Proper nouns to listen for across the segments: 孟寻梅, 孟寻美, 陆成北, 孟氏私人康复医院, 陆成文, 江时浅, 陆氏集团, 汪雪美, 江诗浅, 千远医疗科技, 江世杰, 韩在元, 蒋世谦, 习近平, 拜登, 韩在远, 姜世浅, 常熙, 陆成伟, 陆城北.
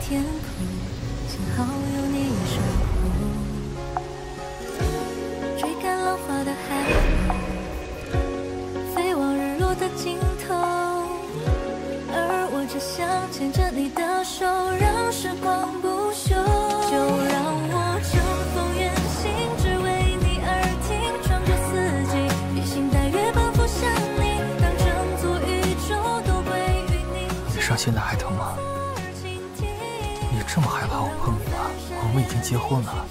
天空，幸好有你守护。追赶浪花的海风，飞往日落的尽头，而我只想牵着你的手，让时光不朽。就让我乘风远行，只为你而停，穿过四季，披星戴月，奔赴向你，当整座宇宙都归于你。你伤心的还疼吗？ 这么害怕我碰你吗？我们已经结婚了，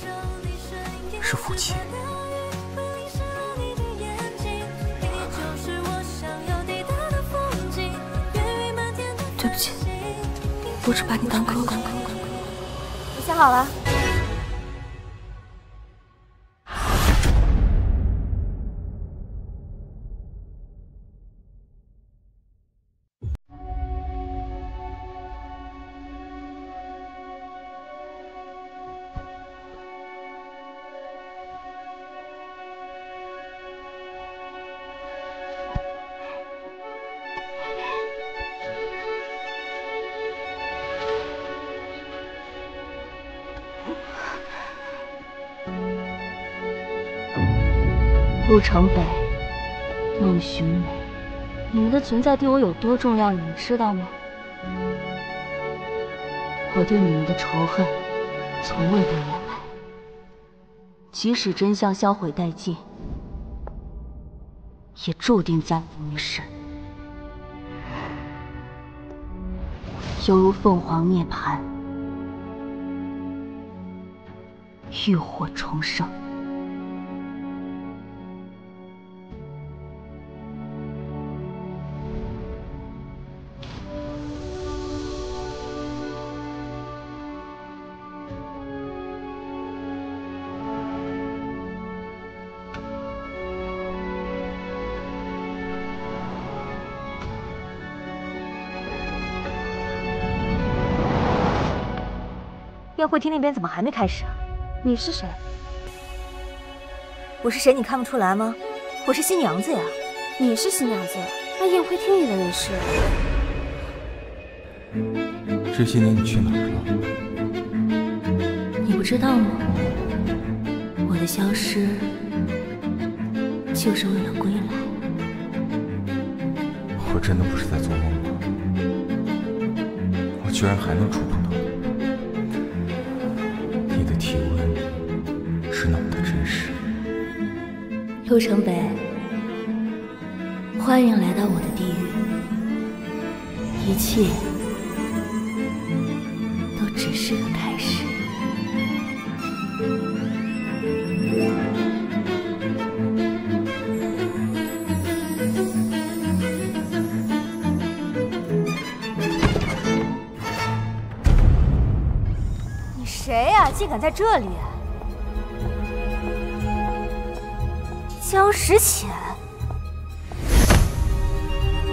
是夫妻。对不起，我只把你当哥哥。我想好了。陆城北，孟寻梅，你们的存在对我有多重要，你们知道吗？我对你们的仇恨从未被掩埋，即使真相销毁殆尽，也注定暂无一身。犹如凤凰涅槃，浴火重生。 宴会厅那边怎么还没开始啊？你是谁？我是谁你看不出来吗？我是新娘子呀。你是新娘子，那宴会厅里的人是？这些年你去哪儿了？你不知道吗？我的消失就是为了归来。我真的不是在做梦吗？我居然还能触碰到你。 体温是那么的真实。陆城北，欢迎来到我的地狱，一切都只是个开始。你谁呀？ 竟敢在这里！江时浅，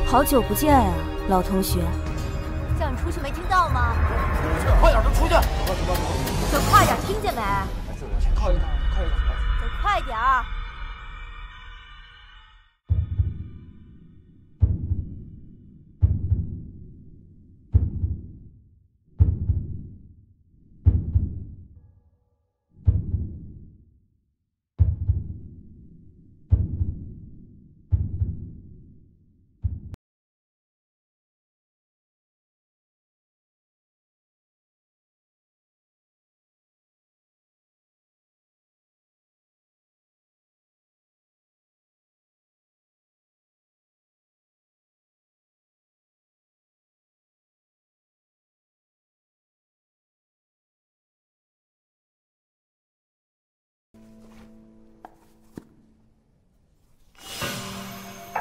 好久不见呀，老同学。叫你出去没听到吗？出去，快点，都出去！走快点，听见没？靠近点，靠近点，走快点！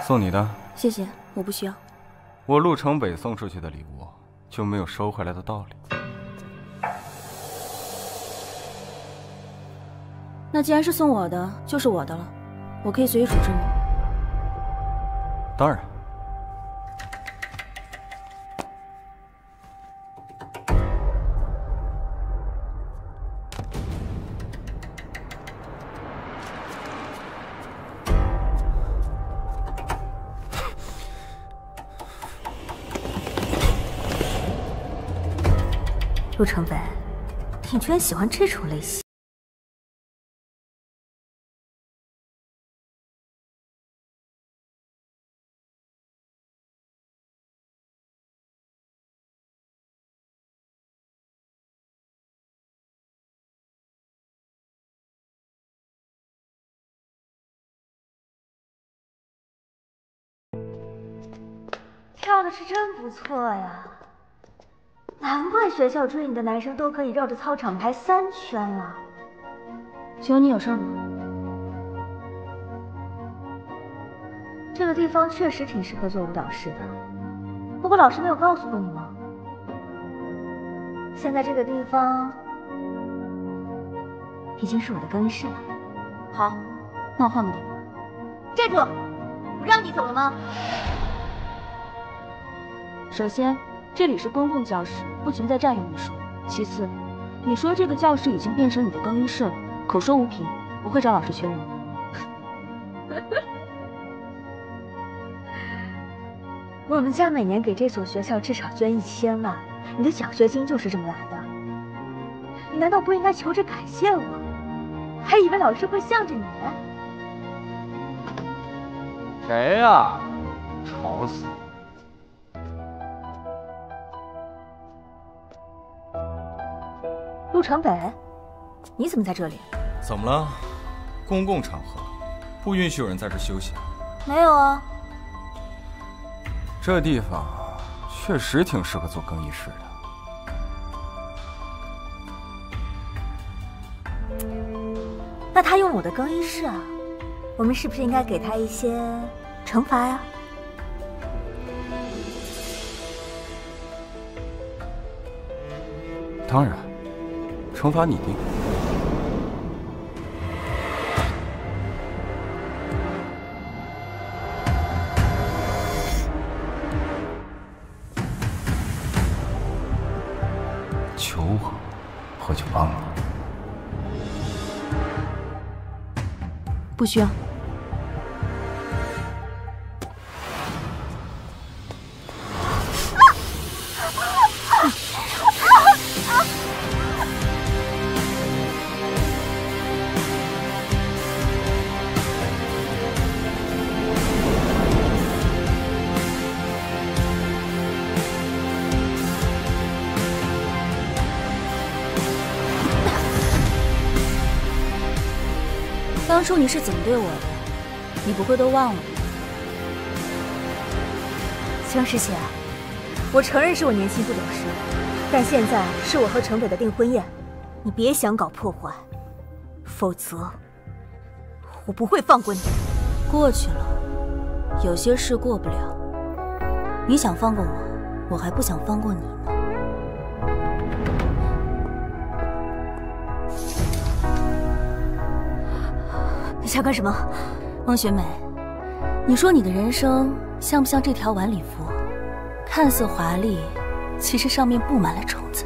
送你的，谢谢，我不需要。我陆城北送出去的礼物就没有收回来的道理。那既然是送我的，就是我的了，我可以随意处置吗？当然。陆成文，你居然喜欢这种类型？跳的是真不错呀，难怪学校追你的男生都可以绕着操场排3圈了。熊，你有事吗？这个地方确实挺适合做舞蹈室的，不过老师没有告诉过你吗？现在这个地方已经是我的更衣室了。好，那我换个地方。站住！我让你走了吗？ 首先，这里是公共教室，不存在占用一说。其次，你说这个教室已经变成你的更衣室了，口说无凭，我会找老师确认。我们家每年给这所学校至少捐1000万，你的奖学金就是这么来的。你难道不应该求着感谢我？还以为老师会向着你？谁呀？吵死！ 陆成本，你怎么在这里？怎么了？公共场合不允许有人在这休息。没有啊。这地方确实挺适合做更衣室的。那他用我的更衣室啊，我们是不是应该给他一些惩罚呀？ 当然，惩罚你定。求我，我就帮你。不需要。当初你是怎么对我的？你不会都忘了吧？江师姐，我承认是我年轻不懂事，但现在是我和程北的订婚宴，你别想搞破坏，否则我不会放过你。过去了，有些事过不了。你想放过我，我还不想放过你呢。 你想干什么，汪雪美？你说你的人生像不像这条晚礼服？看似华丽，其实上面布满了虫子。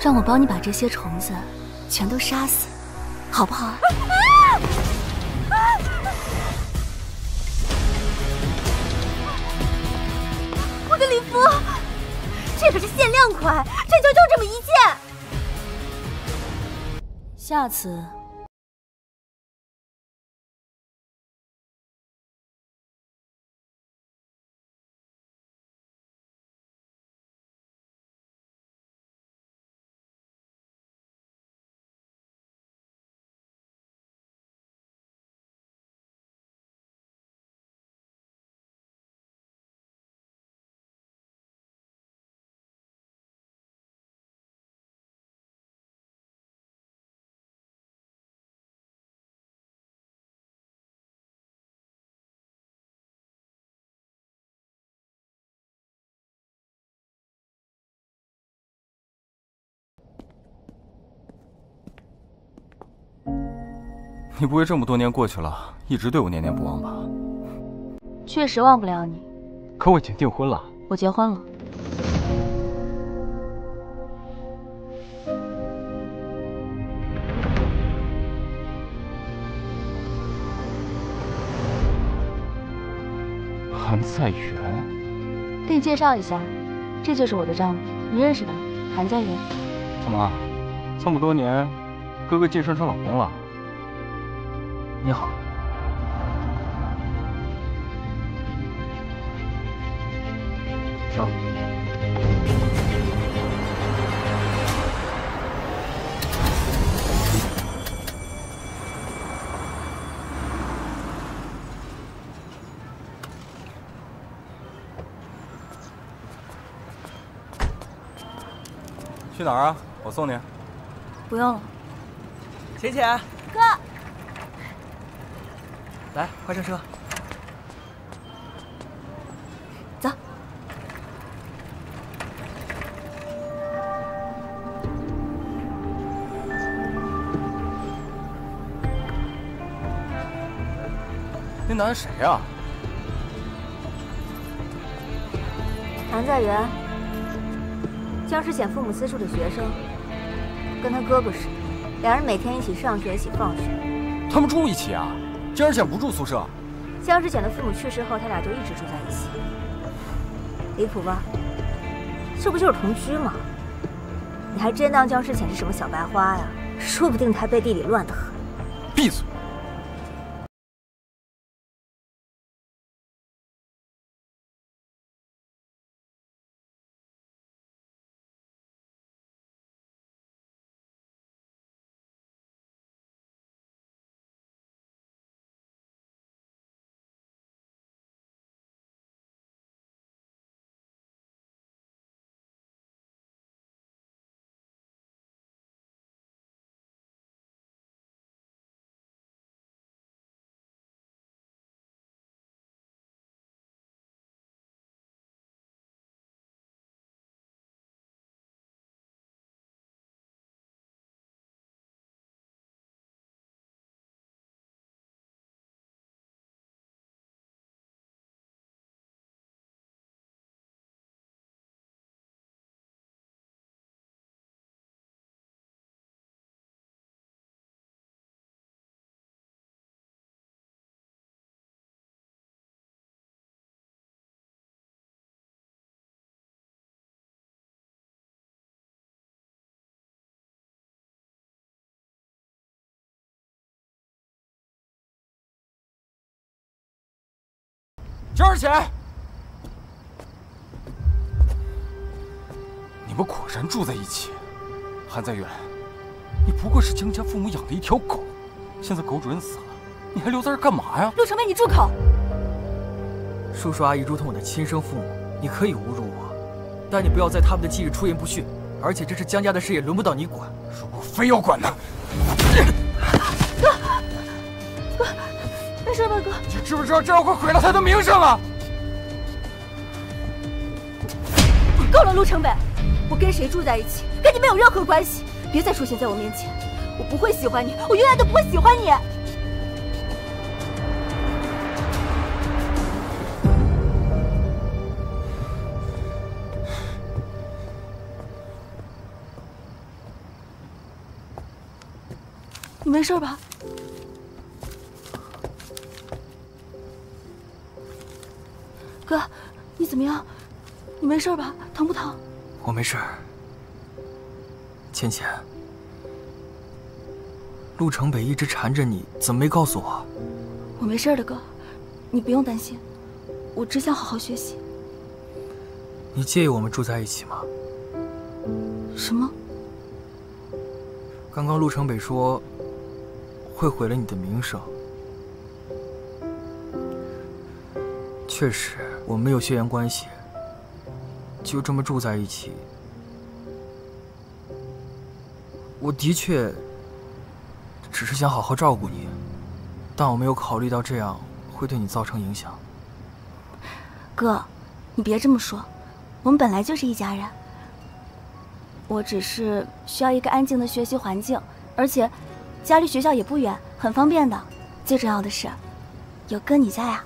让我帮你把这些虫子全都杀死，好不好啊？我的礼服，这可是限量款，这就这么一件。下次。 你不会这么多年过去了，一直对我念念不忘吧？确实忘不了你。可我已经订婚了。我结婚了。韩在元，给你介绍一下，这就是我的丈夫，你认识的，韩在元。妈，这么多年，哥哥晋升成老公了。你好。走。去哪儿啊？ 我送你，不用了。浅浅，哥，来，快上车，走。那男的谁啊？谭在元，江诗浅父母私塾的学生。 跟他哥哥似的，两人每天一起上学，一起放学。他们住一起啊？江诗浅不住宿舍。江诗浅的父母去世后，他俩就一直住在一起。离谱吧？这不就是同居吗？你还真当江诗浅是什么小白花呀？说不定他背地里乱得很。闭嘴！ 江诗浅，你们果然住在一起。韩在元，你不过是江家父母养的一条狗，现在狗主人死了，你还留在这干嘛呀？陆成伟，你住口！叔叔阿姨如同我的亲生父母，你可以侮辱我，但你不要在他们的忌日出言不逊。而且这是江家的事，也轮不到你管。如果非要管呢？哥，哥，没事吧，哥？ 知不知道这样会毁了他的名声啊！够了，陆成北，我跟谁住在一起，跟你没有任何关系。别再出现在我面前，我不会喜欢你，我永远都不会喜欢你。你没事吧？ 哥，你怎么样？你没事吧？疼不疼？我没事。倩倩，陆成北一直缠着你，怎么没告诉我？我没事的，哥，你不用担心。我只想好好学习。你介意我们住在一起吗？什么？刚刚陆成北说会毁了你的名声。确实。 我们没有血缘关系，就这么住在一起，我的确只是想好好照顾你，但我没有考虑到这样会对你造成影响。哥，你别这么说，我们本来就是一家人。我只是需要一个安静的学习环境，而且家离学校也不远，很方便的。最重要的是，有哥你在啊。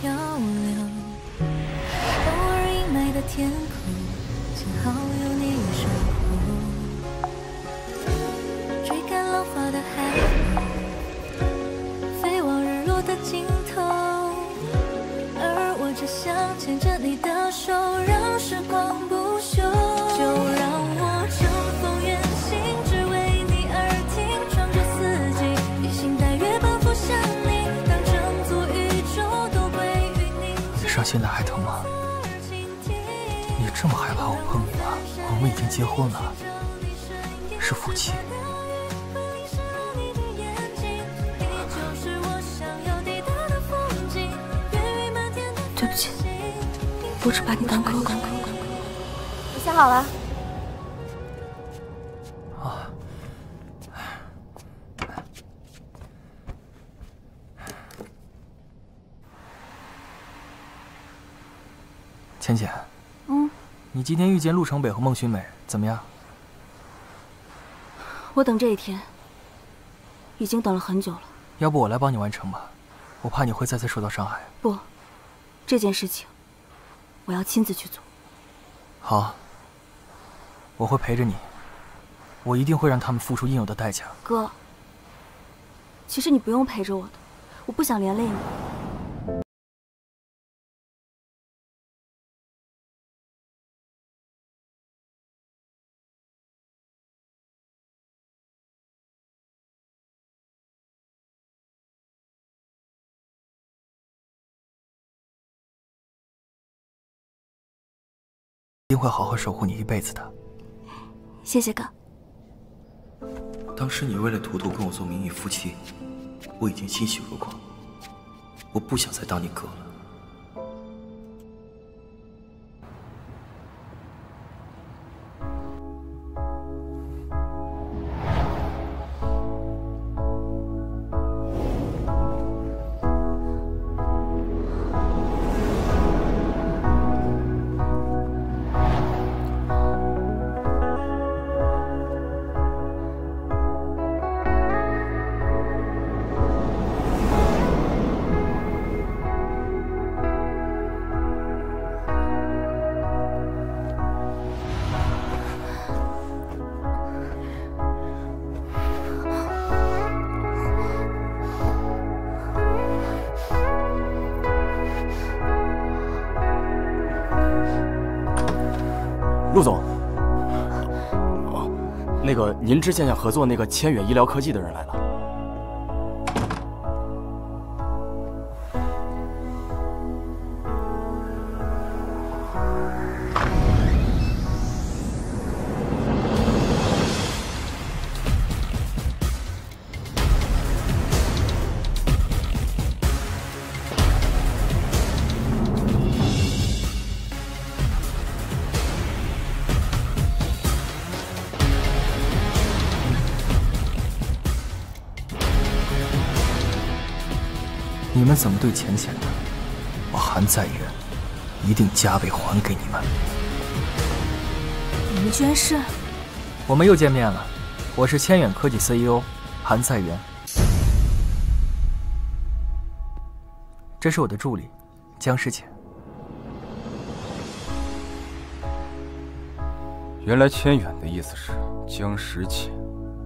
漂流。只想牵着你的手，让时光不朽。就让我乘风远行，只为你而停，穿过四季，披星戴月奔赴向你，当整座宇宙都归于你。你伤心的还疼吗？你这么害怕我碰你吗？我们已经结婚了，是夫妻。 对不起，我只把你当哥哥。我想好了。啊！浅浅，你今天遇见陆城北和孟寻美怎么样？我等这一天，已经等了很久了。要不我来帮你完成吧，我怕你会再次受到伤害。不。 这件事情，我要亲自去做。好，我会陪着你，我一定会让他们付出应有的代价。哥，其实你不用陪着我的，我不想连累你。 一定会好好守护你一辈子的。谢谢哥。当时你为了图图跟我做名义夫妻，我已经欣喜若狂。我不想再当你哥了。陆总，哦，那个您之前想合作那个千远医疗科技的人来了。你们怎么对浅浅的？我韩在远一定加倍还给你们。你们居然是？我们又见面了，我是千远科技 CEO 韩在远，这是我的助理姜世浅。原来千远的意思是姜时浅，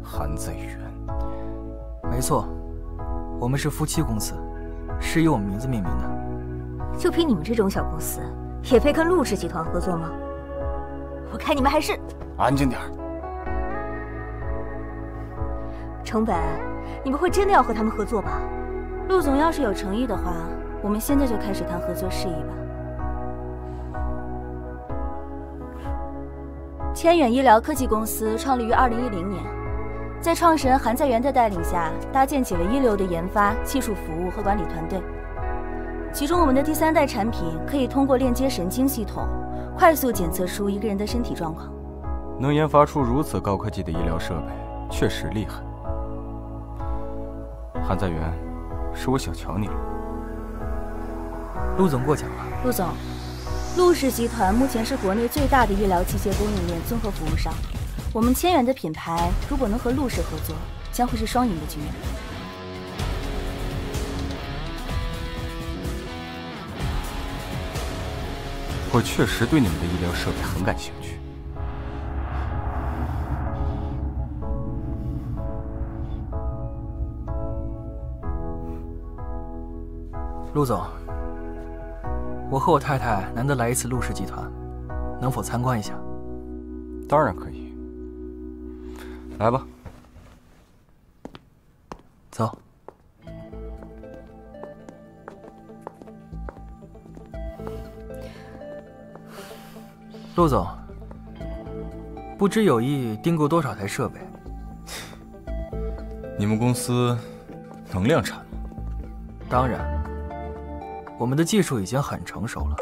韩在远。没错，我们是夫妻公司。 是以我们名字命名的，就凭你们这种小公司，也配跟陆氏集团合作吗？我看你们还是安静点儿。成本，你们会真的要和他们合作吧？陆总要是有诚意的话，我们现在就开始谈合作事宜吧。千远医疗科技公司创立于2010年。 在创始人韩在元的带领下，搭建起了一流的研发、技术服务和管理团队。其中，我们的第3代产品可以通过链接神经系统，快速检测出一个人的身体状况。能研发出如此高科技的医疗设备，确实厉害。韩在元，是我小瞧你了。陆总过奖了。陆总，陆氏集团目前是国内最大的医疗器械供应链综合服务商。 我们千源的品牌如果能和陆氏合作，将会是双赢的局面。我确实对你们的医疗设备很感兴趣。陆总，我和我太太难得来一次陆氏集团，能否参观一下？当然可以，来吧，走。 陆总，不知有意订购多少台设备？你们公司能量产吗？当然，我们的技术已经很成熟了。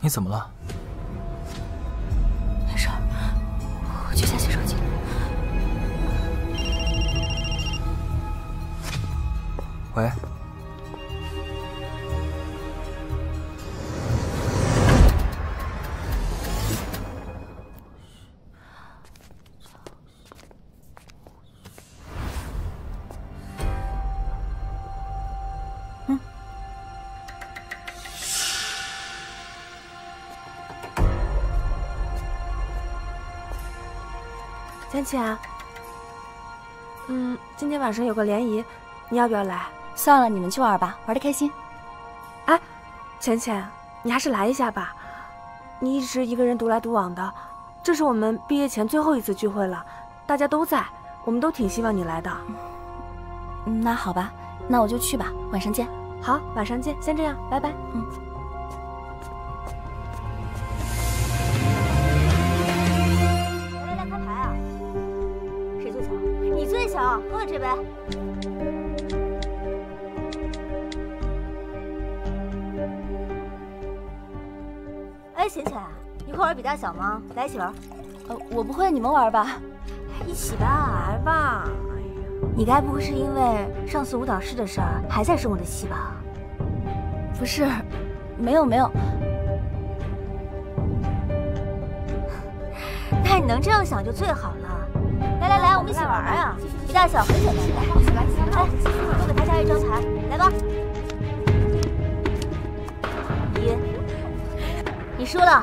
你怎么了？没事，我去下洗手间。喂，嗯。 浅浅，今天晚上有个联谊，你要不要来？算了，你们去玩吧，玩得开心。哎，浅浅，你还是来一下吧。你一直一个人独来独往的，这是我们毕业前最后一次聚会了，大家都在，我们都挺希望你来的。那好吧，那我就去吧，晚上见。好，晚上见，先这样，拜拜。嗯。 喝我这杯。哎，浅浅，你会玩比大小吗？来一起玩。我不会，你们玩吧。一起吧，来吧。哎呀，你该不会是因为上次舞蹈室的事儿还在生我的气吧？不是，没有没有。那你能这样想就最好了。 来来来，我们一起玩啊！比大小很简单的，来，我给大家一张牌，来吧。一，你输了，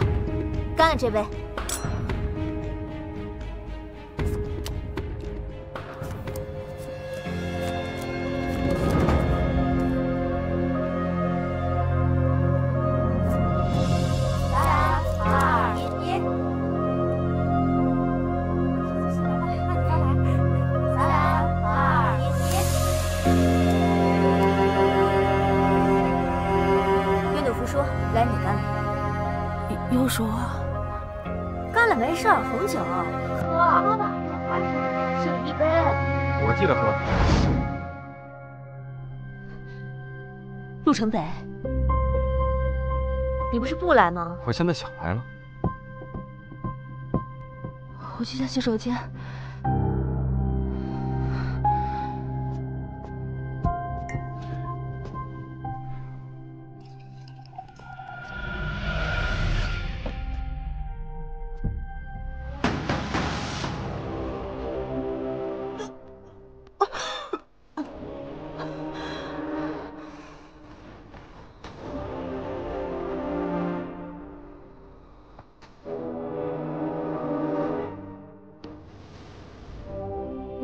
干了这杯。红酒，喝吧，还是一杯。我记得喝。陆城北，你不是不来吗？我现在想来了。我去下洗手间。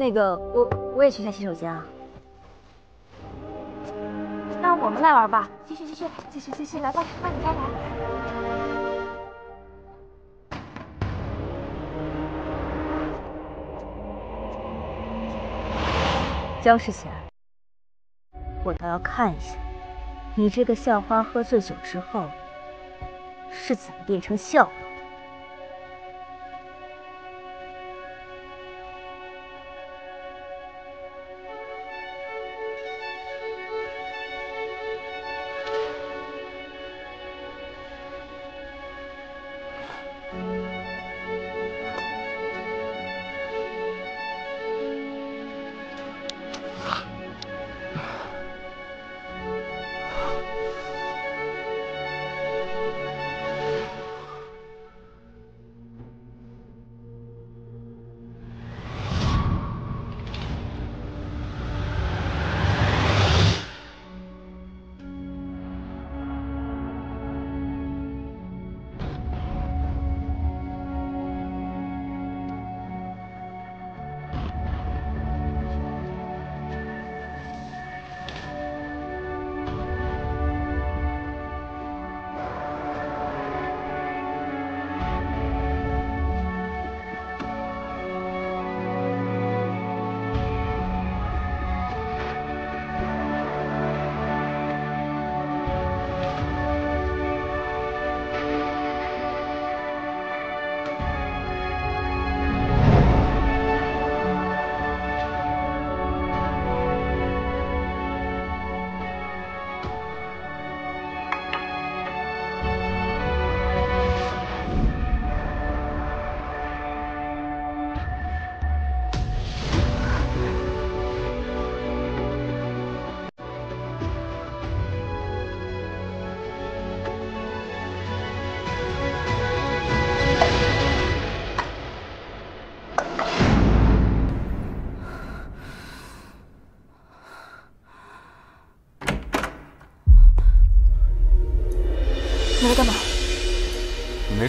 那个，我也去下洗手间啊。那我们来玩吧，继续来吧，快点开牌。姜世贤，我倒要看一下，你这个校花喝醉酒之后是怎么变成校花。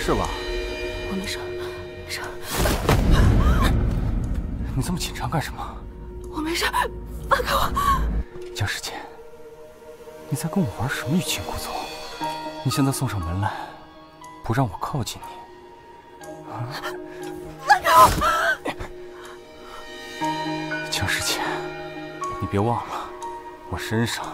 事吧？我没事，没事。你这么紧张干什么？我没事，放开我！江时间，你在跟我玩什么欲擒故纵？你现在送上门来，不让我靠近你，啊！放开我！江时间，你别忘了，我身上。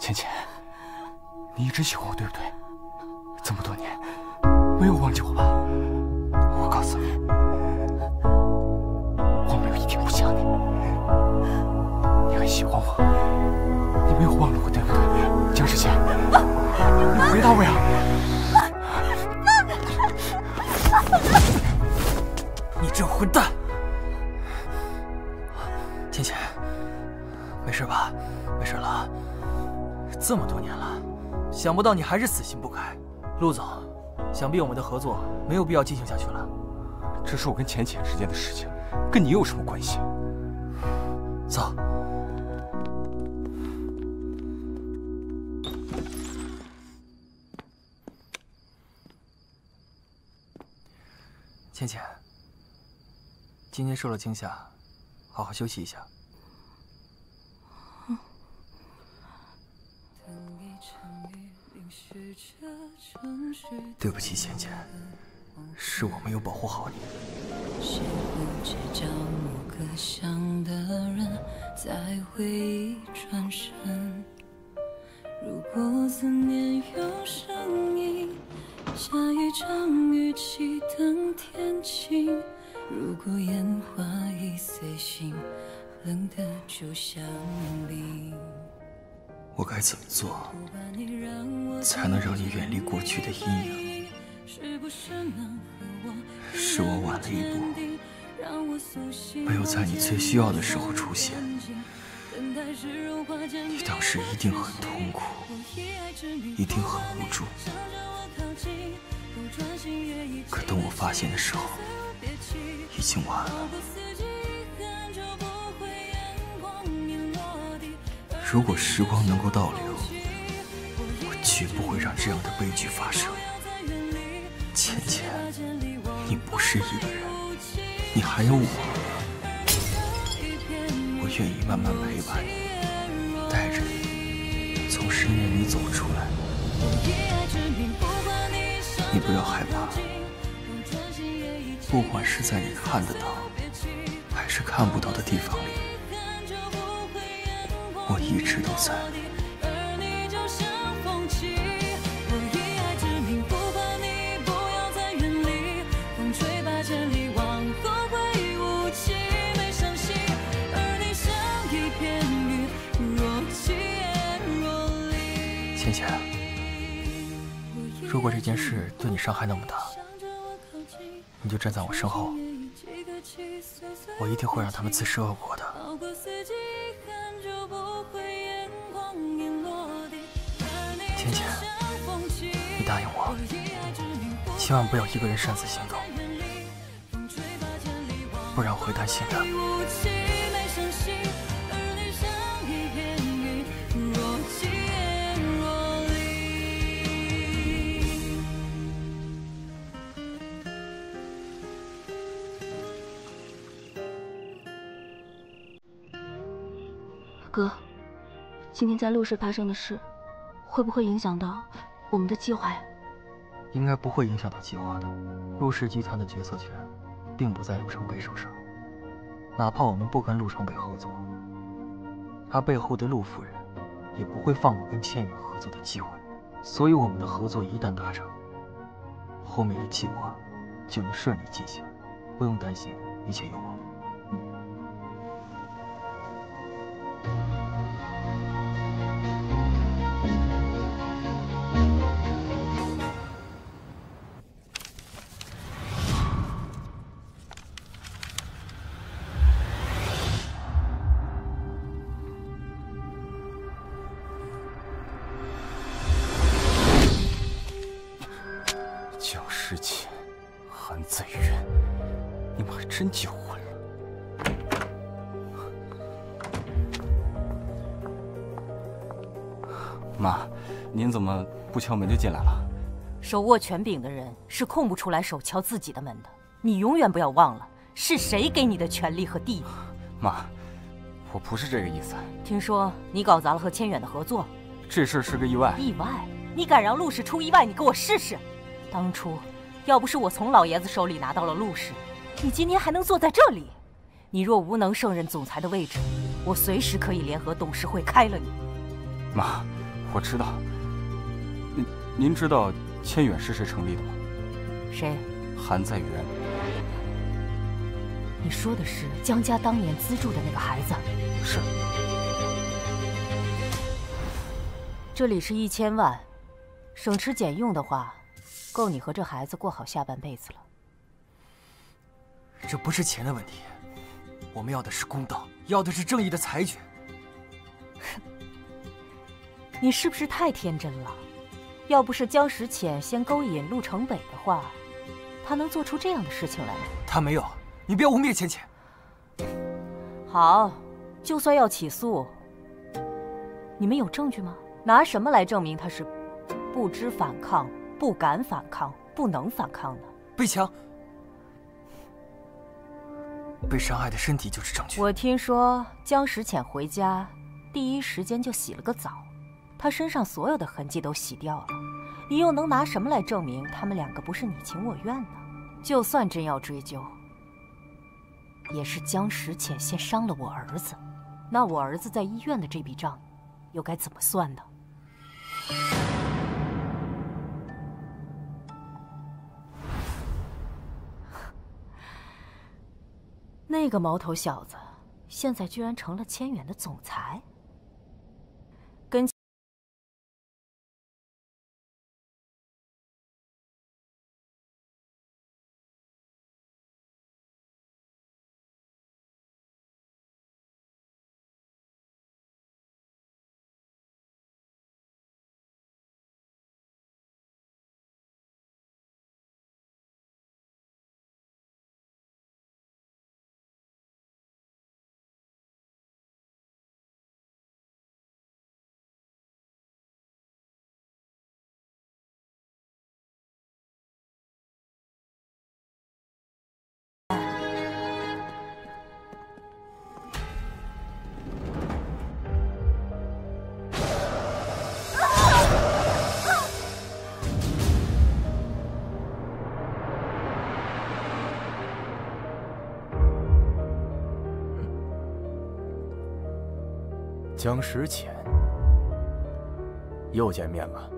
芊芊，你一直喜欢我，对不对？这么多年，没有忘记我吧？我告诉你，我没有一天不想你。你很喜欢我，你没有忘了我，对不对？江时间，你回答我呀！你这混蛋！芊芊，没事吧？没事了。 这么多年了，想不到你还是死心不改。陆总，想必我们的合作没有必要进行下去了。这是我跟浅浅之间的事情，跟你有什么关系？走。浅浅，今天受了惊吓，好好休息一下。 对不起，芊芊，是我没有保护好你。我该怎么做？ 才能让你远离过去的阴影。是我晚了一步，没有在你最需要的时候出现。你当时一定很痛苦，一定很无助。可等我发现的时候，已经晚了。如果时光能够倒流。 绝不会让这样的悲剧发生，芊芊，你不是一个人，你还有我，我愿意慢慢陪伴你，带着你从深渊里走出来。你不要害怕，不管是在你看得到还是看不到的地方里，我一直都在。 芊芊，如果这件事对你伤害那么大，你就站在我身后，我一定会让他们自食恶果的。芊芊，你答应我，千万不要一个人擅自行动，不然我会担心的。 哥，今天在陆氏发生的事，会不会影响到我们的计划呀？应该不会影响到计划的。陆氏集团的决策权，并不在陆成北手上。哪怕我们不跟陆成北合作，他背后的陆夫人也不会放过跟倩远合作的机会。所以我们的合作一旦达成，后面的计划就能顺利进行，不用担心一切有我。真结婚了。妈，您怎么不敲门就进来了？手握权柄的人是空不出来手敲自己的门的。你永远不要忘了，是谁给你的权利和地位。妈，我不是这个意思。听说你搞砸了和千远的合作，这事是个意外。意外？你敢让陆氏出意外？你给我试试！当初要不是我从老爷子手里拿到了陆氏，你今天还能坐在这里？你若无能胜任总裁的位置，我随时可以联合董事会开了你。妈，我知道。您知道千远是谁成立的吗？谁？韩在元。你说的是江家当年资助的那个孩子？是。这里是1000万，省吃俭用的话，够你和这孩子过好下半辈子了。这不是钱的问题，我们要的是公道，要的是正义的裁决。你是不是太天真了？要不是江时浅先勾引陆城北的话，他能做出这样的事情来吗？他没有，你不要污蔑浅浅。好，就算要起诉，你们有证据吗？拿什么来证明他是不知反抗、不敢反抗、不能反抗呢？被强。 被伤害的身体就是证据。我听说江时浅回家，第一时间就洗了个澡，他身上所有的痕迹都洗掉了。你又能拿什么来证明他们两个不是你情我愿呢？就算真要追究，也是江时浅先伤了我儿子，那我儿子在医院的这笔账，又该怎么算呢？那个毛头小子，现在居然成了千远的总裁。跟江时浅又见面了，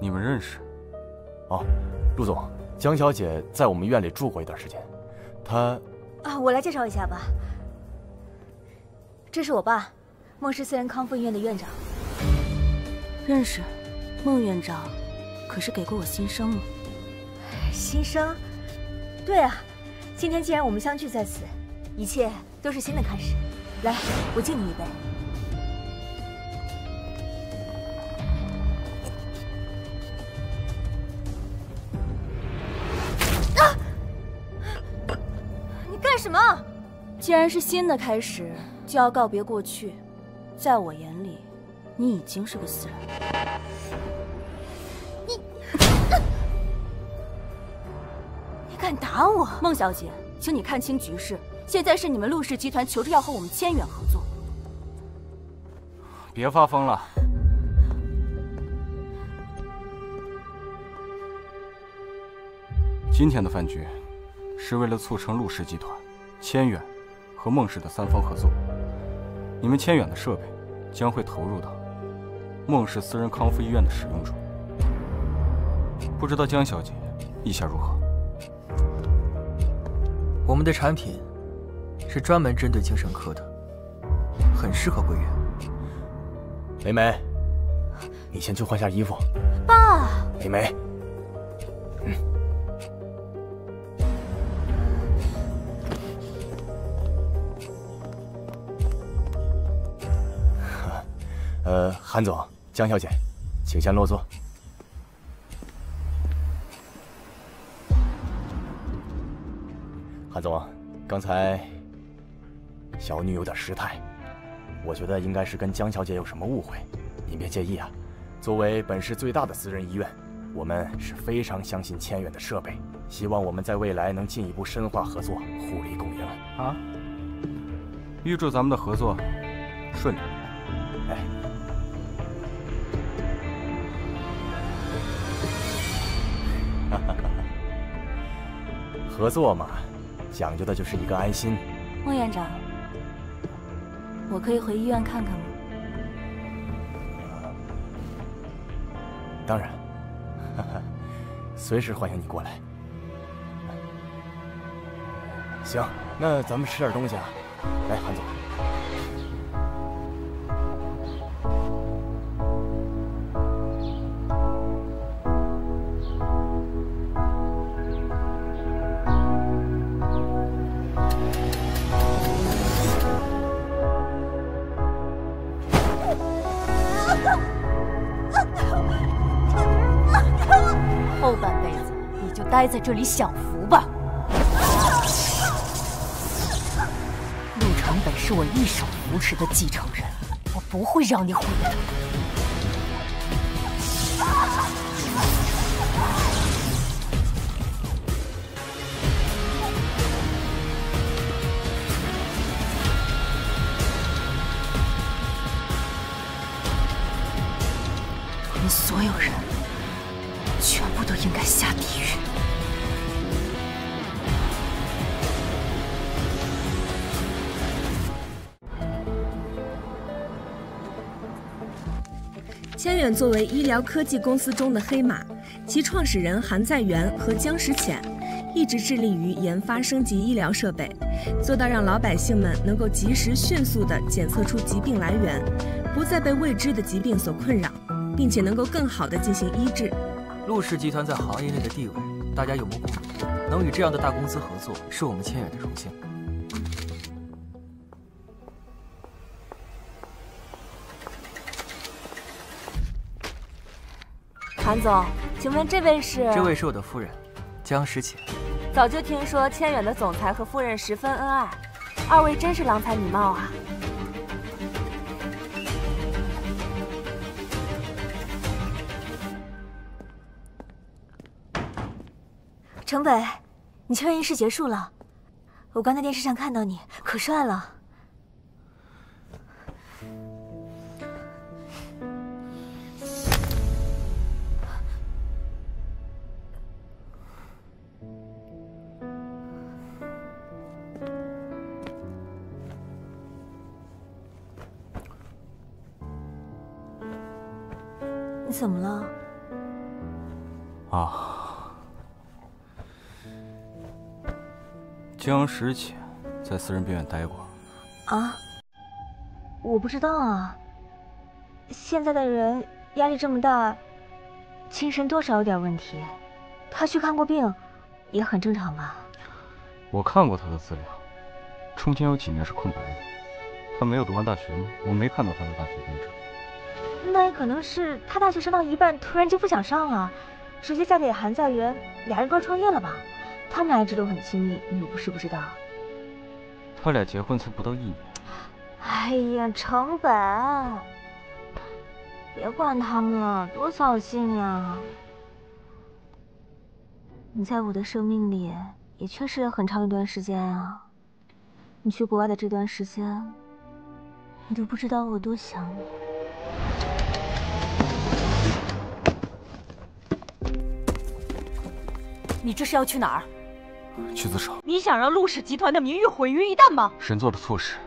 你们认识？哦，陆总，江小姐在我们院里住过一段时间，她……啊，我来介绍一下吧。这是我爸，孟氏私人康复医院的院长。认识，孟院长可是给过我新生吗？新生？对啊，今天既然我们相聚在此，一切都是新的开始。来，我敬你一杯。 既然是新的开始，就要告别过去。在我眼里，你已经是个死人。你敢打我，孟小姐，请你看清局势。现在是你们陆氏集团求着要和我们千远合作。别发疯了。今天的饭局，是为了促成陆氏集团、千远 和孟氏的三方合作，你们千远的设备将会投入到孟氏私人康复医院的使用中。不知道江小姐意下如何？我们的产品是专门针对精神科的，很适合归元。梅梅，你先去换下衣服。爸。梅梅。 韩总，江小姐，请先落座。韩总，总，刚才小女有点失态，我觉得应该是跟江小姐有什么误会，您别介意啊。作为本市最大的私人医院，我们是非常相信千远的设备，希望我们在未来能进一步深化合作，互利共赢啊。预祝咱们的合作顺利。哎。 合作嘛，讲究的就是一个安心。孟院长，我可以回医院看看吗？当然，随时欢迎你过来。行，那咱们吃点东西啊。来，韩总。 待在这里享福吧。陆长北是我一手扶持的继承人，我不会让你毁了他。你们所有人全部都应该下地狱。 千远作为医疗科技公司中的黑马，其创始人韩在元和姜时潜一直致力于研发升级医疗设备，做到让老百姓们能够及时、迅速地检测出疾病来源，不再被未知的疾病所困扰，并且能够更好地进行医治。陆氏集团在行业内的地位，大家有目共睹，能与这样的大公司合作，是我们千远的荣幸。 韩总，请问这位是？这位是我的夫人，江时浅。早就听说千远的总裁和夫人十分恩爱，二位真是郎才女貌啊！城北，你确认仪式结束了？我刚在电视上看到你，可帅了。 怎么了？啊，江时浅在私人病院待过。啊，我不知道啊。现在的人压力这么大，精神多少有点问题。他去看过病，也很正常吧？我看过他的资料，中间有几年是空白的。他没有读完大学吗？我没看到他的大学地址。 那也可能是他大学上到一半，突然就不想上了，直接嫁给韩在元，俩人一块创业了吧？他们俩一直都很亲密，你不是不知道。他俩结婚才不到一年。哎呀，成本，别管他们了，多扫兴呀！你在我的生命里也确实有很长一段时间啊。你去国外的这段时间，你都不知道我多想你。 你这是要去哪儿？去自首？你想让陆氏集团的名誉毁于一旦吗？神做的错事，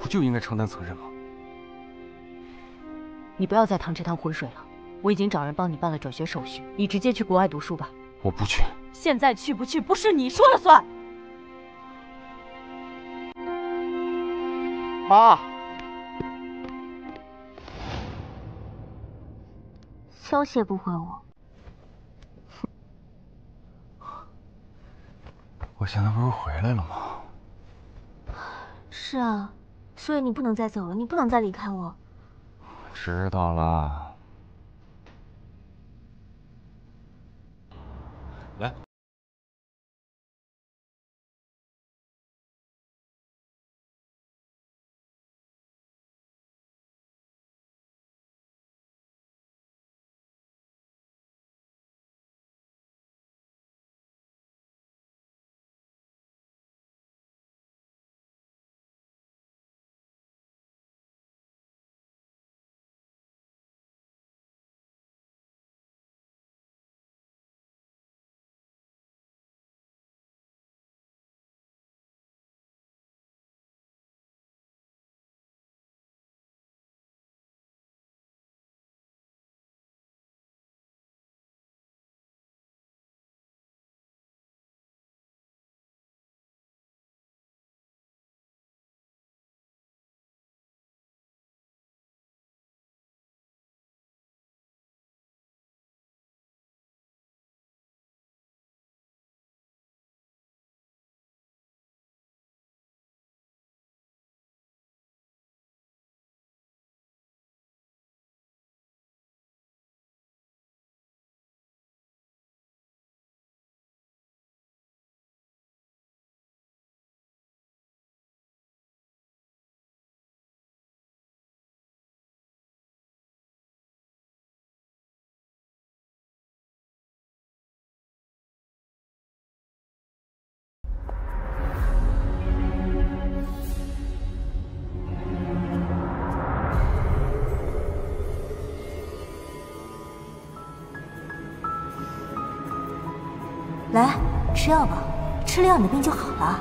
不就应该承担责任吗？你不要再趟这趟浑水了。我已经找人帮你办了转学手续，你直接去国外读书吧。我不去。现在去不去不是你说了算。妈，消息也不回我。 我现在不是回来了吗？是啊，所以你不能再走了，你不能再离开我。我知道了。来。来，吃药吧，吃了药你的病就好了。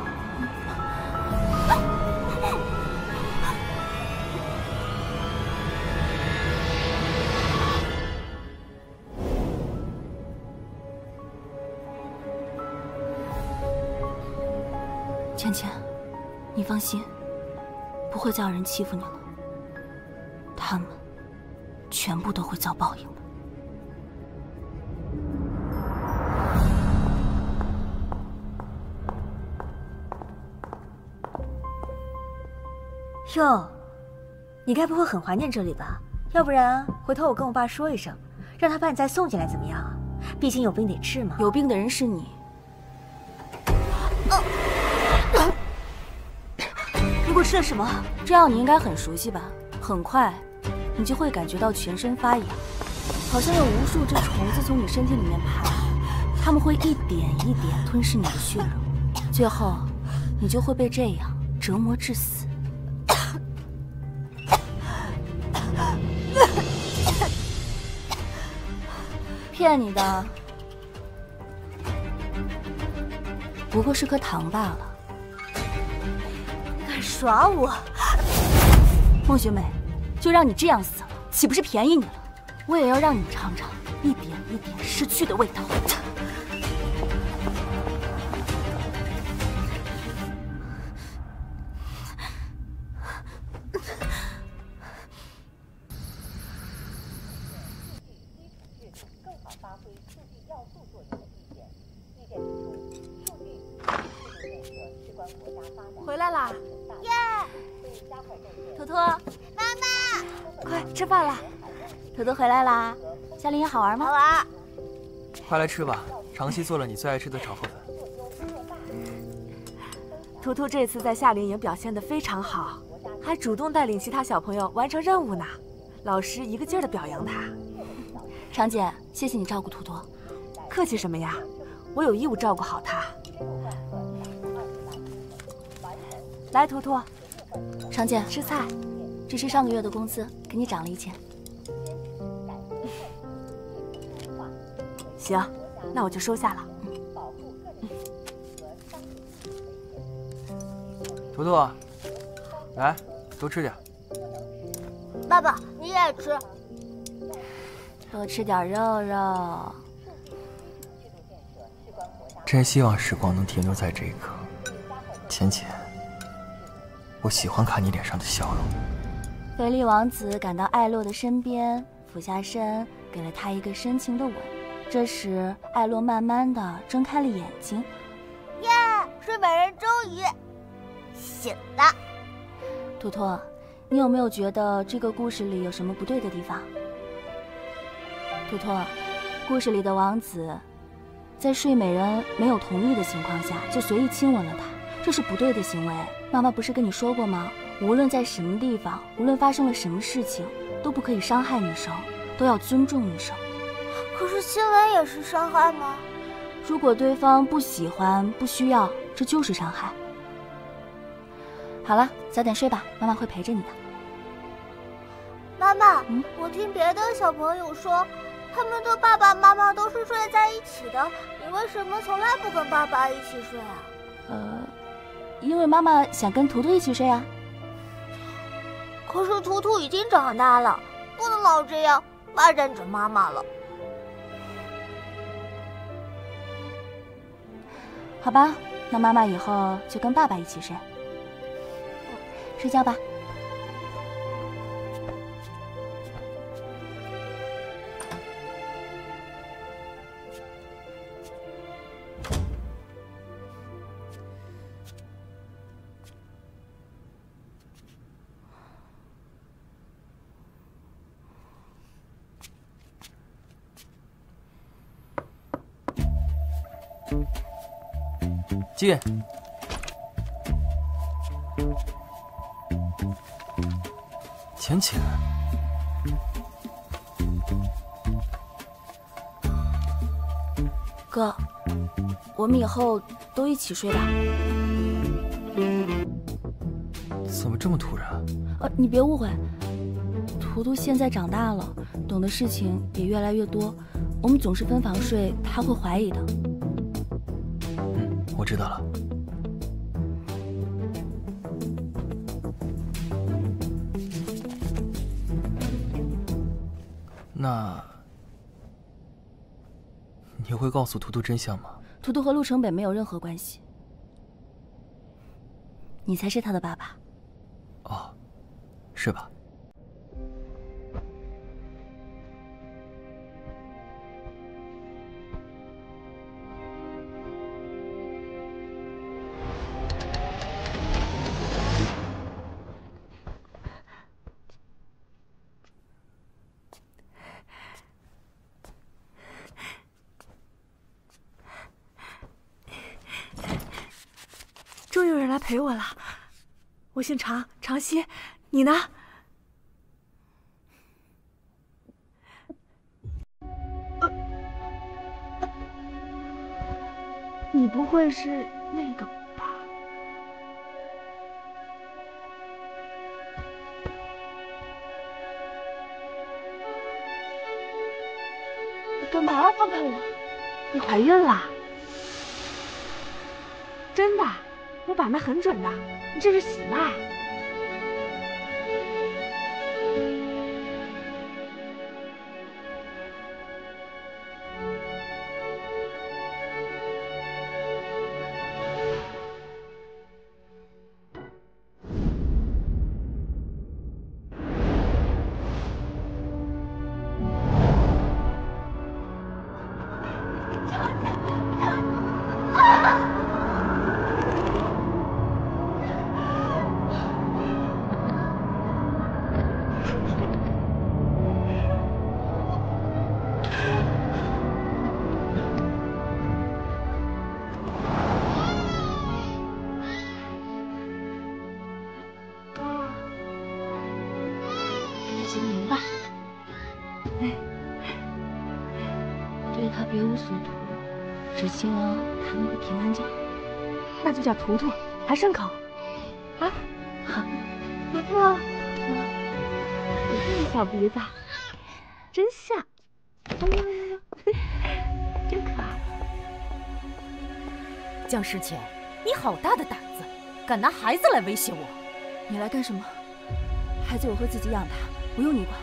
芊芊，你放心，不会再有人欺负你了。他们全部都会遭报应的。 哟，你该不会很怀念这里吧？要不然回头我跟我爸说一声，让他把你再送进来，怎么样啊？毕竟有病得治嘛。有病的人是你。你给我吃了什么？这药你应该很熟悉吧？很快，你就会感觉到全身发痒，好像有无数只虫子从你身体里面爬，它们会一点一点吞噬你的血肉，最后你就会被这样折磨致死。 骗你的，不过是颗糖罢了。你敢耍我，孟学妹，就让你这样死了，岂不是便宜你了？我也要让你尝尝一点一点失去的味道。回来啦！耶！坨坨，妈妈，快吃饭啦！坨坨回来啦！夏令营好玩吗？好玩！快来吃吧，长期做了你最爱吃的炒河粉。坨坨这次在夏令营表现得非常好，还主动带领其他小朋友完成任务呢，老师一个劲儿地表扬他。长姐，谢谢你照顾坨坨。客气什么呀，我有义务照顾好他。 来，图图，常姐吃菜，这是上个月的工资，给你涨了1000。行，那我就收下了。图图，来，多吃点。爸爸，你也吃，多吃点肉肉。真希望时光能停留在这一刻，芊芊。 我喜欢看你脸上的笑容。菲利王子赶到艾洛的身边，俯下身给了他一个深情的吻。这时，艾洛慢慢的睁开了眼睛。耶，睡美人终于醒了。图图，你有没有觉得这个故事里有什么不对的地方？图图，故事里的王子在睡美人没有同意的情况下就随意亲吻了她，这是不对的行为。 妈妈不是跟你说过吗？无论在什么地方，无论发生了什么事情，都不可以伤害女生，都要尊重女生。可是亲吻也是伤害吗？如果对方不喜欢、不需要，这就是伤害。好了，早点睡吧，妈妈会陪着你的。妈妈，我听别的小朋友说，他们的爸爸妈妈都是睡在一起的，你为什么从来不跟爸爸一起睡啊？因为妈妈想跟图图一起睡啊，可是图图已经长大了，不能老这样霸占着妈妈了。好吧，那妈妈以后就跟爸爸一起睡。睡觉吧。进。浅浅，哥，我们以后都一起睡吧。怎么这么突然？你别误会，图图现在长大了，懂的事情也越来越多，我们总是分房睡，他会怀疑的。我知道了。那你会告诉图图真相吗？图图和陆城北没有任何关系，你才是他的爸爸。哦，是吧？ 终于有人来陪我了，我姓常，常熙，你呢？你不会是那个吧？干嘛放开我？你怀孕了？真的？ 我把脉很准的，你这是喜脉。叫图图，还顺口啊！图图，你这小鼻子真像，哎呦，真可爱。蒋世谦，你好大的胆子，敢拿孩子来威胁我！你来干什么？孩子我会自己养的，不用你管。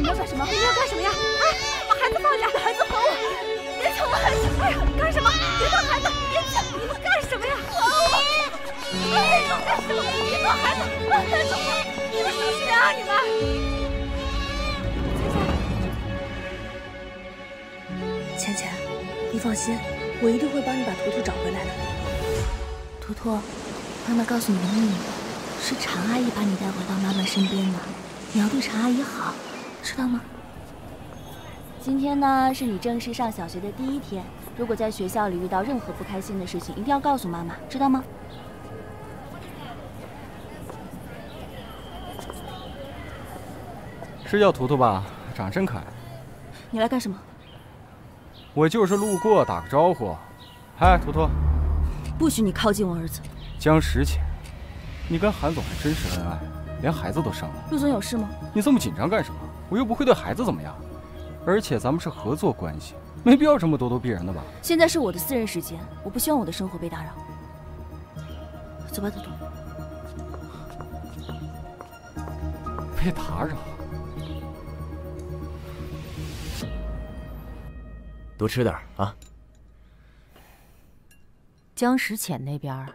你要干什么？你要干什么呀？啊！把孩子放下，孩子还我！ 别抢我孩子！哎呀，干什么？别动孩子！别抢！你们干什么呀？还我！哎呦，干什么？别动孩子！别动！你们什么人啊？你们！芊芊，你放心，我一定会帮你把图图找回来的。图图，妈妈告诉你个秘密，是常阿姨把你带回到妈妈身边的，你要对常阿姨好，知道吗？ 今天呢，是你正式上小学的第一天。如果在学校里遇到任何不开心的事情，一定要告诉妈妈，知道吗？是叫图图吧？长得真可爱。你来干什么？我就是路过，打个招呼。嗨，图图。不许你靠近我儿子。江时浅，你跟韩总还真是恩爱，连孩子都生了。陆总有事吗？你这么紧张干什么？我又不会对孩子怎么样。 而且咱们是合作关系，没必要这么咄咄逼人的吧？现在是我的私人时间，我不希望我的生活被打扰。走吧，图图。被打扰？多吃点啊。江时浅那边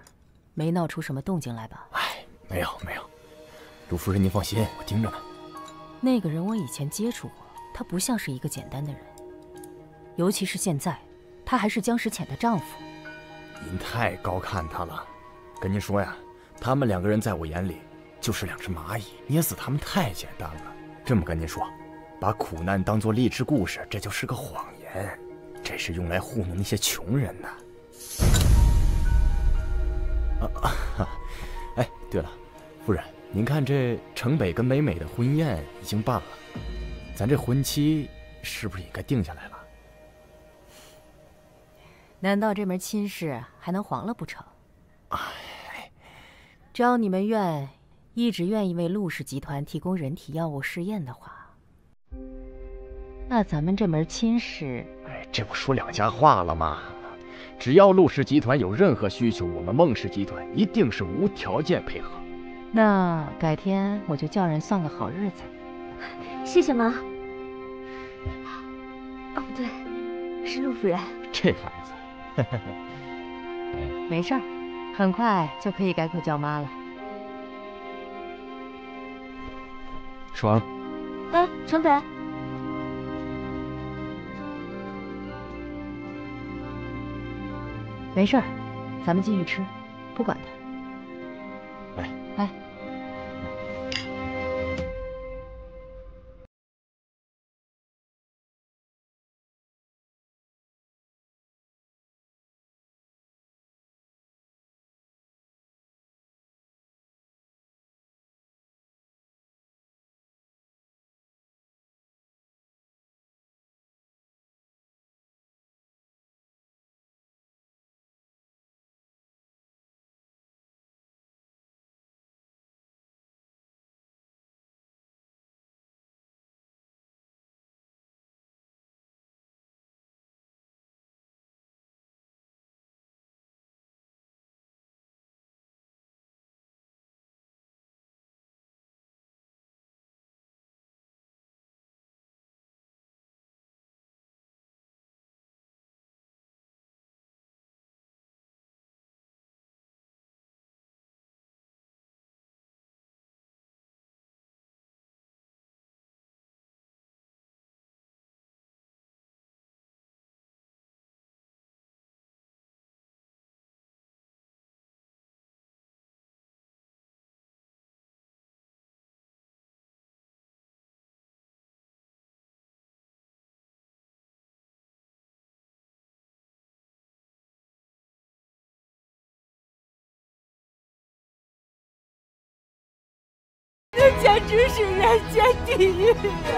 没闹出什么动静来吧？哎，没有没有，陆夫人您放心，我盯着呢。那个人我以前接触过。 他不像是一个简单的人，尤其是现在，他还是江时浅的丈夫。您太高看他了。跟您说呀，他们两个人在我眼里就是两只蚂蚁，捏死他们太简单了。这么跟您说，把苦难当作励志故事，这就是个谎言，这是用来糊弄那些穷人的。哎，对了，夫人，您看这城北跟美美的婚宴已经办了。 咱这婚期是不是也该定下来了？难道这门亲事还能黄了不成？哎，只要你们愿，一直愿意为陆氏集团提供人体药物试验的话，那咱们这门亲事……哎，这不说两家话了吗？只要陆氏集团有任何需求，我们孟氏集团一定是无条件配合。那改天我就叫人算个好日子。谢谢妈。哦，不对，是陆夫人。这孩子，呵呵没事儿，很快就可以改口叫妈了。爽。哎，程北。 没事儿，咱们继续吃，不管他。来，来。简直是人间地狱啊！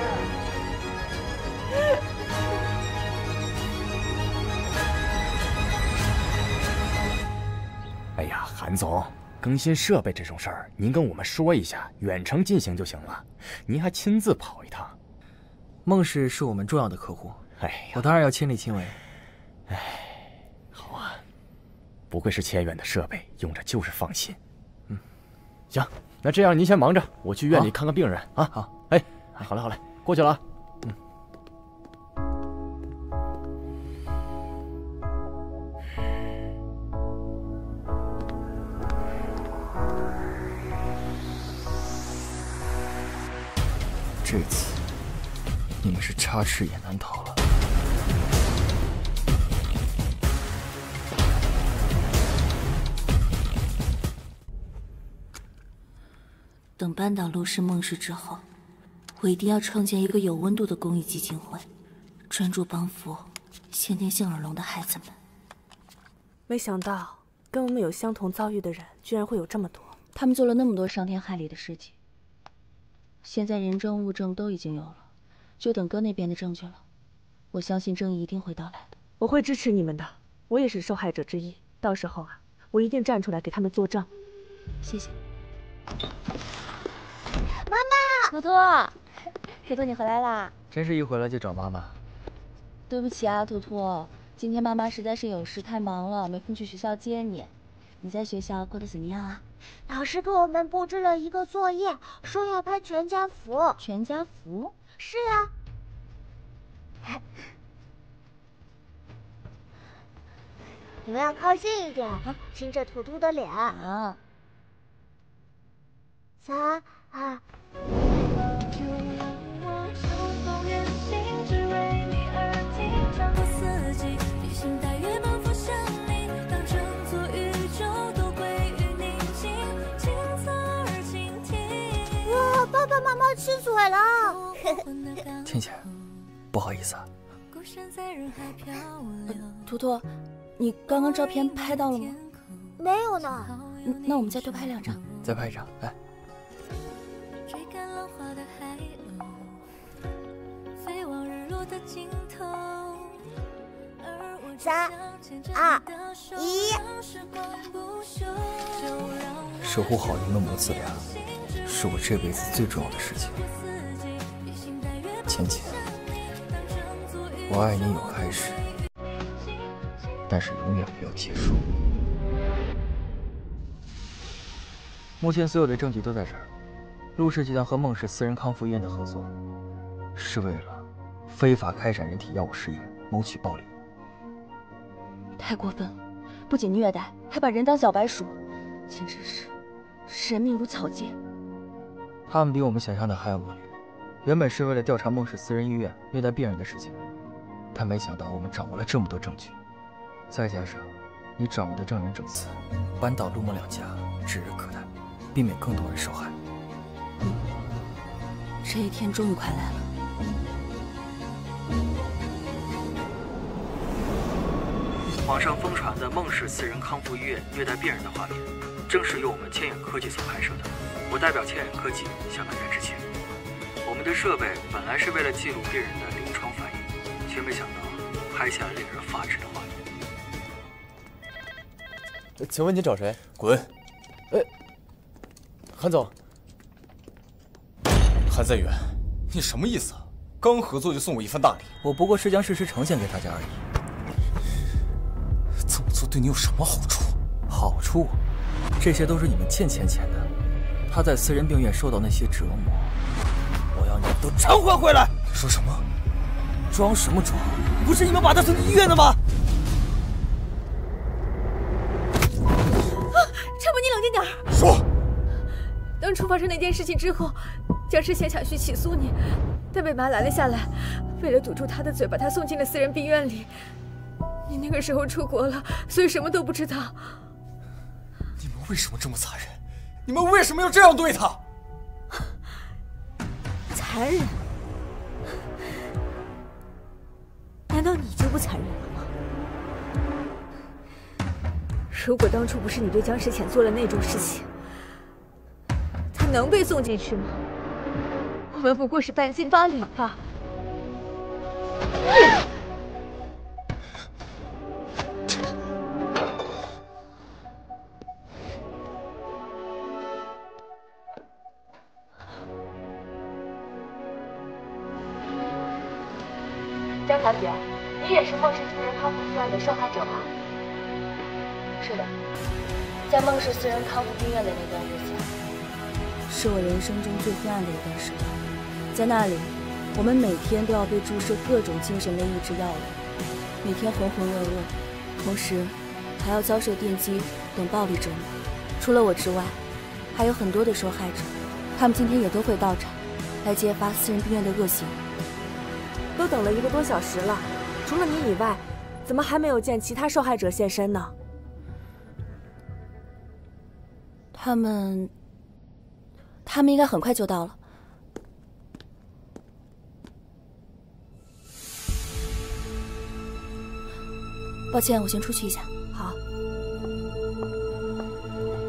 哎呀，韩总，更新设备这种事儿，您跟我们说一下，远程进行就行了。您还亲自跑一趟。孟氏是我们重要的客户，哎，我当然要亲力亲为。哎，好啊，不愧是千远的设备，用着就是放心。嗯，行。 那这样您先忙着，我去院里看看病人啊。好，哎，好嘞，好嘞，过去了啊。嗯。这次你们是插翅也难逃了。 等扳倒陆氏、孟氏之后，我一定要创建一个有温度的公益基金会，专注帮扶先天性耳聋的孩子们。没想到跟我们有相同遭遇的人，居然会有这么多。他们做了那么多伤天害理的事情，现在人证物证都已经有了，就等哥那边的证据了。我相信正义一定会到来的。我会支持你们的，我也是受害者之一。到时候啊，我一定站出来给他们作证。谢谢。 妈妈，图图，图图，你回来啦！真是一回来就找妈妈。对不起啊，图图，今天妈妈实在是有事太忙了，没空去学校接你。你在学校过得怎么样啊？老师给我们布置了一个作业，说要拍全家福。全家福？是啊。你们要靠近一点，亲着图图的脸。啊。三。 啊！哇，爸爸妈妈吃嘴了。倩倩，不好意思啊。图图，你刚刚照片拍到了吗？没有呢。那我们再多拍两张。再拍一张，来。 3、2、1，守护好你们母子俩，是我这辈子最重要的事情。倩倩，我爱你有开始，但是永远不要结束。目前所有的证据都在这儿。陆氏集团和孟氏私人康复医院的合作，是为了非法开展人体药物试验，谋取暴利。太过分了！不仅虐待，还把人当小白鼠，简直是视人命如草芥。他们比我们想象的还要恶劣。原本是为了调查孟氏私人医院虐待病人的事情，但没想到我们掌握了这么多证据。 再加上你掌握的证人证词，扳倒陆孟两家指日可待，避免更多人受害。这一天终于快来了。网上疯传的孟氏私人康复医院虐待病人的画面，正是由我们千远科技所拍摄的。我代表千远科技向大家致歉。我们的设备本来是为了记录病人的临床反应，却没想到拍下了令人发指的画面。 请问你找谁？滚！哎，韩总，韩在远，你什么意思啊？刚合作就送我一番大礼，我不过是将事实呈现给大家而已。这么做对你有什么好处？好处？这些都是你们欠的。他在私人病院受到那些折磨，我要你们都偿还回来。说什么？装什么装？不是你们把他送进医院的吗？ 当初发生那件事情之后，江诗贤想去起诉你，但被妈拦了下来。为了堵住他的嘴，把他送进了私人病院里。你那个时候出国了，所以什么都不知道。你们为什么这么残忍？你们为什么要这样对他？残忍？难道你就不残忍了吗？如果当初不是你对江诗贤做了那种事情， 能被送进去吗？我们不过是半斤八两吧。张小姐，你也是孟氏私人康复医院的受害者吧？是的，在孟氏私人康复医院的那段日子。 是我人生中最黑暗的一段时光，在那里，我们每天都要被注射各种精神类抑制药物，每天浑浑噩噩，同时还要遭受电击等暴力折磨。除了我之外，还有很多的受害者，他们今天也都会到场，来揭发私人病院的恶行。都等了1个多小时了，除了你以外，怎么还没有见其他受害者现身呢？他们应该很快就到了。抱歉，我先出去一下。好。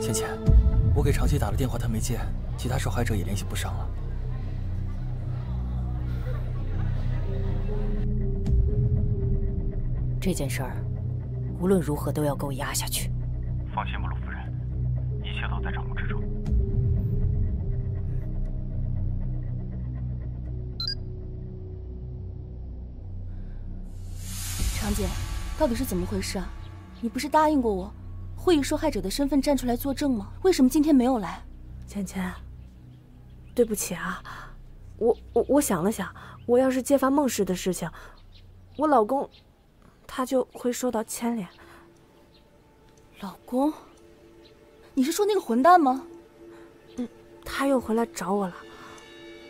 倩倩，我给长期打了电话，他没接，其他受害者也联系不上了。这件事儿，无论如何都要给我压下去。放心吧，陆夫人，一切都在掌握之中。 长姐，到底是怎么回事啊？你不是答应过我，会以受害者的身份站出来作证吗？为什么今天没有来？芊芊，对不起啊，我想了想，我要是揭发孟氏的事情，我老公他就会受到牵连。老公？你是说那个混蛋吗？嗯，他又回来找我了，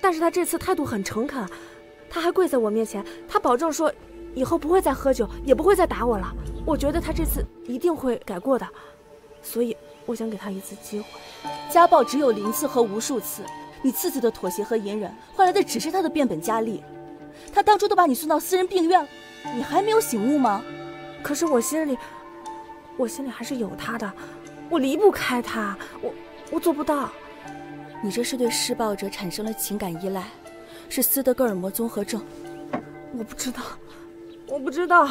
但是他这次态度很诚恳，他还跪在我面前，他保证说。 以后不会再喝酒，也不会再打我了。我觉得他这次一定会改过的，所以我想给他一次机会。家暴只有0次和无数次，你次次的妥协和隐忍，换来的只是他的变本加厉。他当初都把你送到私人病院了，你还没有醒悟吗？可是我心里还是有他的，我离不开他，我做不到。你这是对施暴者产生了情感依赖，是斯德哥尔摩综合症。我不知道。 我不知道，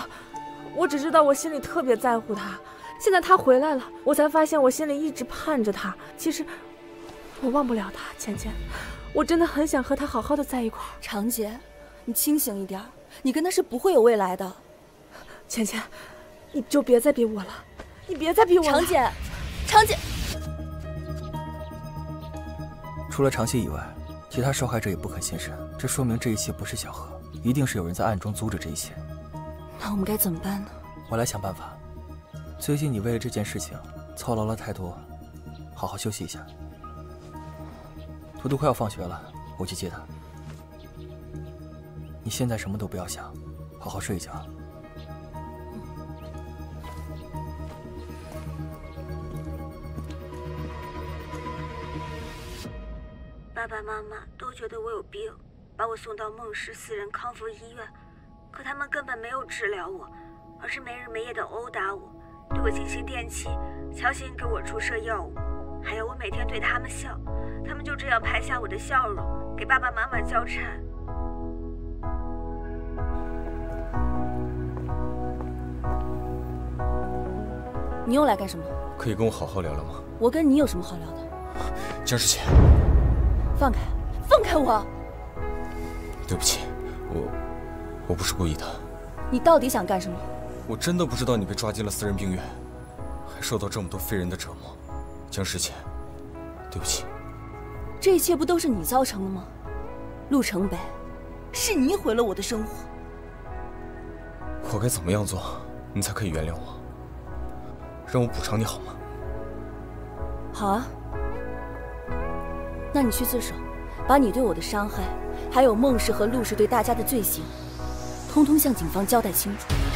我只知道我心里特别在乎他。现在他回来了，我才发现我心里一直盼着他。其实我忘不了他，芊芊，我真的很想和他好好的在一块儿。长姐，你清醒一点，你跟他是不会有未来的。芊芊，你就别再逼我了，你别再逼我了。常姐，常姐。除了常熙以外，其他受害者也不肯现身，这说明这一切不是巧合，一定是有人在暗中阻止这一切。那我们该怎么办呢？我来想办法。最近你为了这件事情操劳了太多，好好休息一下。图图快要放学了，我去接他。 你现在什么都不要想，好好睡一觉。爸爸妈妈都觉得我有病，把我送到孟氏私人康复医院，可他们根本没有治疗我，而是没日没夜的殴打我，对我进行电击，强行给我注射药物，还有我每天对他们笑，他们就这样拍下我的笑容，给爸爸妈妈交差。 你又来干什么？可以跟我好好聊聊吗？我跟你有什么好聊的？江世杰，放开，放开我！对不起，我不是故意的。你到底想干什么？我真的不知道你被抓进了私人病院，还受到这么多非人的折磨。江世杰，对不起。这一切不都是你造成的吗？陆城北，是你毁了我的生活。我该怎么样做，你才可以原谅我？ 让我补偿你好吗？好啊，那你去自首，把你对我的伤害，还有孟氏和陆氏对大家的罪行，通通向警方交代清楚。